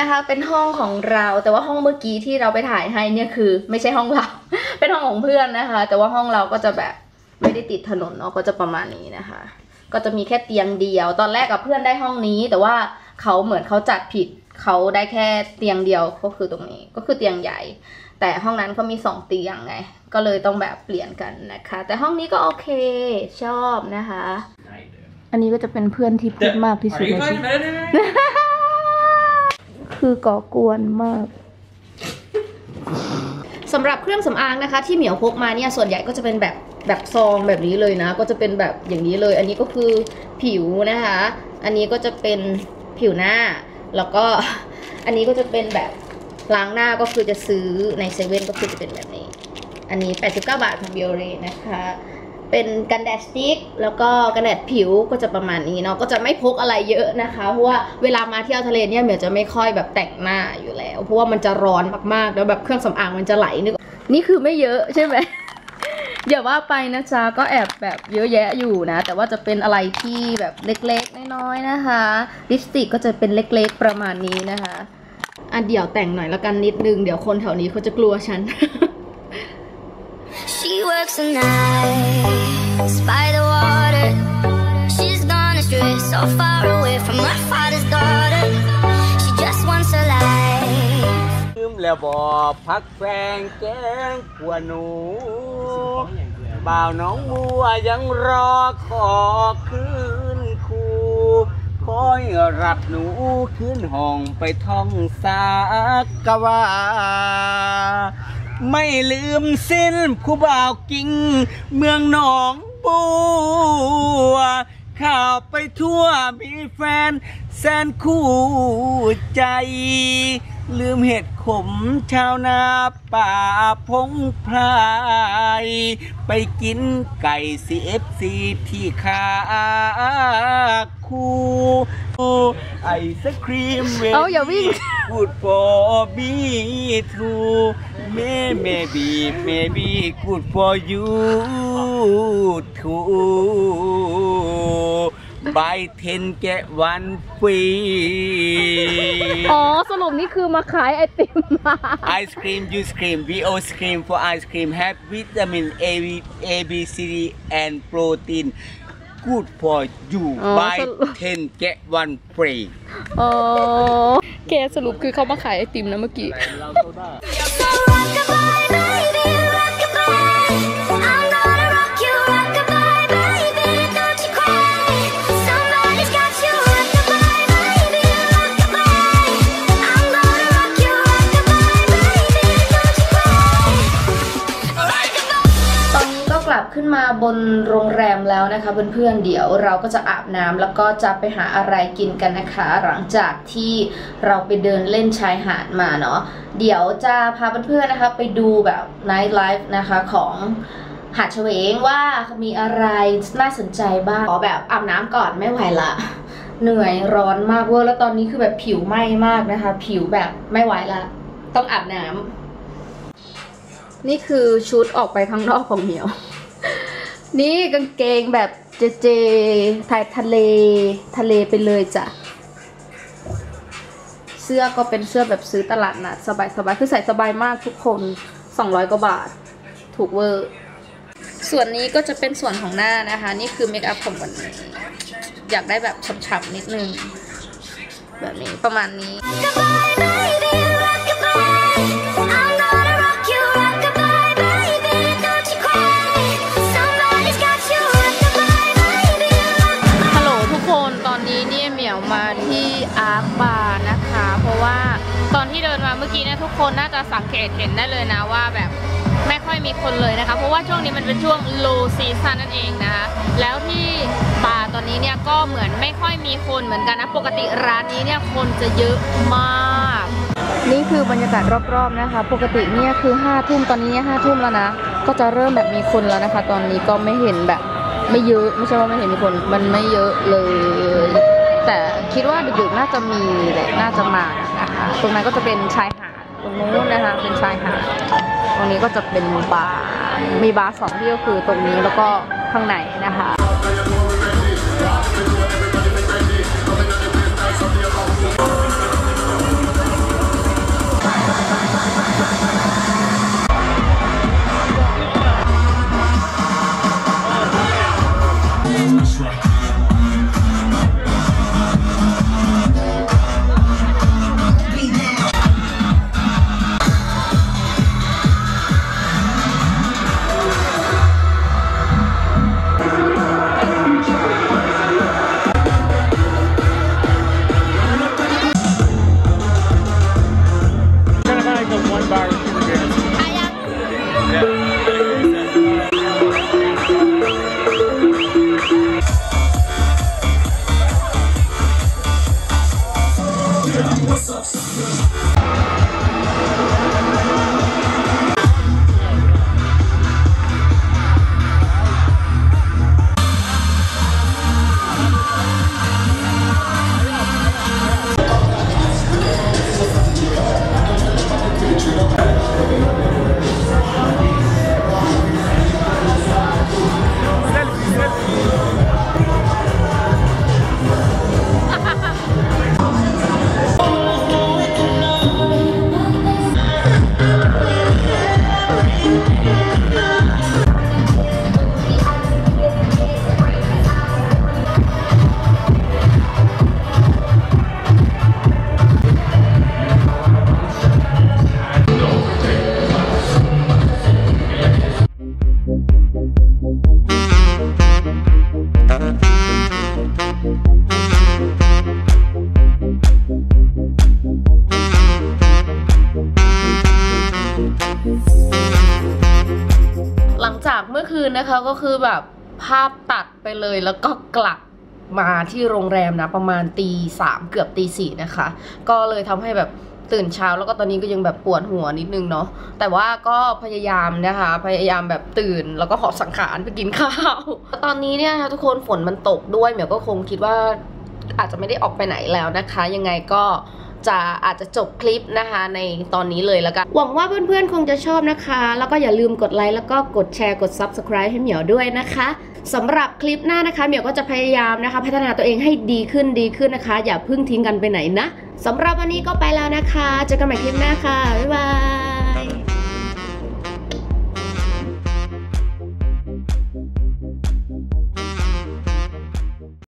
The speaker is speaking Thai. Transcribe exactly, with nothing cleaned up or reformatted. นะคะเป็นห้องของเราแต่ว่าห้องเมื่อกี้ที่เราไปถ่ายให้เนี่ยคือไม่ใช่ห้องเรา เป็นห้องของเพื่อนนะคะแต่ว่าห้องเราก็จะแบบไม่ได้ติดถนนเนาะก็จะประมาณนี้นะคะก็จะมีแค่เตียงเดียวตอนแรกกับเพื่อนได้ห้องนี้แต่ว่าเขาเหมือนเขาจัดผิดเขาได้แค่เตียงเดียวก็คือตรงนี้ก็คือเตียงใหญ่แต่ห้องนั้นเขามีสองเตียงไงก็เลยต้องแบบเปลี่ยนกันนะคะแต่ห้องนี้ก็โอเคชอบนะคะอันนี้ก็จะเป็นเพื่อนที่พูดมากที่สุดในชีวิตคือก่อกวนมากสำหรับเครื่องสำอางนะคะที่เหมียวพกมาเนี่ยส่วนใหญ่ก็จะเป็นแบบแบบซองแบบนี้เลยนะก็จะเป็นแบบอย่างนี้เลยอันนี้ก็คือผิวนะคะอันนี้ก็จะเป็นผิวหน้าแล้วก็อันนี้ก็จะเป็นแบบล้างหน้าก็คือจะซื้อในเซเว่นก็คือจะเป็นแบบนี้อันนี้แปดสิบเก้าบาทของเบลเลนะคะเป็นกันแดดสติ๊กแล้วก็กันแดดผิวก็จะประมาณนี้เนาะก็จะไม่พกอะไรเยอะนะคะเพราะว่าเวลามาเที่ยวทะเลเนี่ยเหมียวจะไม่ค่อยแบบแต่งหน้าอยู่แล้วเพราะว่ามันจะร้อนมากๆแล้วแบบเครื่องสำอางมันจะไหลนึกนี่คือไม่เยอะใช่ไหมอย่าว่าไปนะจ๊ะก็แอบแบบเยอะแยะอยู่นะแต่ว่าจะเป็นอะไรที่แบบเล็กๆน้อยๆนะคะลิปสติกก็จะเป็นเล็กๆประมาณนี้นะคะอ่ะเดี๋ยวแต่งหน่อยแล้วกันนิดนึงเดี๋ยวคนแถวนี้เขาจะกลัวฉัน She works the nights by the water She's gone astray so far away from her father's daughter She just wants her life ลืมแล้วบ่พักแฟงแกงกว่าหนูบ่าวน้องบัวยังรอขอคืนครูคอยรับหนูขึ้นห้องไปท่องสากวาไม่ลืมสิ้นผู้บ่าวกิ่งเมืองหนองบัวข่าวไปทั่วมีแฟนแสนคู่ใจลืมเห็ดขมชาวนาป่าพงไพรไปกินไก่ ซี เอฟ ซี ที่ขาคูไอศครีมเวทีพูดโฟบีทูเมเมบีเมบีกูดโฟยูทูบายเทนแกวันฟรีอ๋อสรุปนี่คือมาขายไอติมมาไอศครีมยูสครีมวีโอสครีม for ice cream have vitamin A A B C D and protein good for you buy ten get one free อ๋อแกสรุปคือเขามาขายไอติมนะเมื่อกี้ขึ้นมาบนโรงแรมแล้วนะคะเพื่อนๆเดี๋ยวเราก็จะอาบน้ำแล้วก็จะไปหาอะไรกินกันนะคะหลังจากที่เราไปเดินเล่นชายหาดมาเนาะเดี๋ยวจะพาเพื่อนๆนะคะไปดูแบบไนท์ไลฟ์นะคะของหาดเฉวงว่ามีอะไรน่าสนใจบ้างขอแบบอาบน้ำก่อนไม่ไหวละเหนื่อยร้อนมากเวอร์แล้วตอนนี้คือแบบผิวไหม้มากนะคะผิวแบบไม่ไหวละต้องอาบน้ำนี่คือชุดออกไปข้างนอกของเหมียวนี่กางเกงแบบเจเจถ่ายทะเลทะเลไปเลยจ้ะเสื้อก็เป็นเสื้อแบบซื้อตลาดนัดสบายสบายคือใส่สบายมากทุกคนสองร้อยกว่าบาทถูกเวอร์ส่วนนี้ก็จะเป็นส่วนของหน้านะคะนี่คือเมคอัพของวันนี้อยากได้แบบฉ่ำๆนิดนึงแบบนี้ประมาณนี้มาที่อาร์คบาร์นะคะเพราะว่าตอนที่เดินมาเมื่อกี้นะทุกคนน่าจะสังเกตเห็นได้เลยนะว่าแบบไม่ค่อยมีคนเลยนะคะเพราะว่าช่วงนี้มันเป็นช่วง low season นั่นเองนะคะแล้วที่บาร์ตอนนี้เนี่ยก็เหมือนไม่ค่อยมีคนเหมือนกันนะปกติร้านนี้เนี่ยคนจะเยอะมากนี่คือบรรยากาศรอบๆนะคะปกติเนี่ยคือห้าทุ่มตอนนี้เนี่ยห้าทุ่มแล้วนะก็จะเริ่มแบบมีคนแล้วนะคะตอนนี้ก็ไม่เห็นแบบไม่เยอะไม่ใช่ว่าไม่เห็นมีคนมันไม่เยอะเลยแต่คิดว่าดึกๆน่าจะมีแหละน่าจะมานะคะตรงนั้นก็จะเป็นชายหาดตรงนู้นนะคะเป็นชายหาดตรงนี้ก็จะเป็นบาร์มีบาร์สองที่ก็คือตรงนี้แล้วก็ข้างในนะคะ หลังจากเมื่อคืนนะคะก็คือแบบภาพตัดไปเลยแล้วก็กลับมาที่โรงแรมนะประมาณตีสามเกือบตีสี่นะคะก็เลยทำให้แบบตื่นเช้าแล้วก็ตอนนี้ก็ยังแบบปวดหัวนิดนึงเนาะแต่ว่าก็พยายามนะคะพยายามแบบตื่นแล้วก็หอบสังขารไปกินข้าวตอนนี้เนี่ยทุกคนฝนมันตกด้วยเหมียวก็คงคิดว่าอาจจะไม่ได้ออกไปไหนแล้วนะคะยังไงก็จะอาจจะจบคลิปนะคะในตอนนี้เลยแล้วกันหวังว่าเพื่อนๆคงจะชอบนะคะแล้วก็อย่าลืมกดไลค์แล้วก็กดแชร์กด ซับสไครบ์ ให้เหมียวด้วยนะคะสำหรับคลิปหน้านะคะเหมียวก็จะพยายามนะคะพัฒนาตัวเองให้ดีขึ้นดีขึ้นนะคะอย่าเพิ่งทิ้งกันไปไหนนะสำหรับวันนี้ก็ไปแล้วนะคะเจอกันใหม่คลิปหน้าค่ะบ๊ายบาย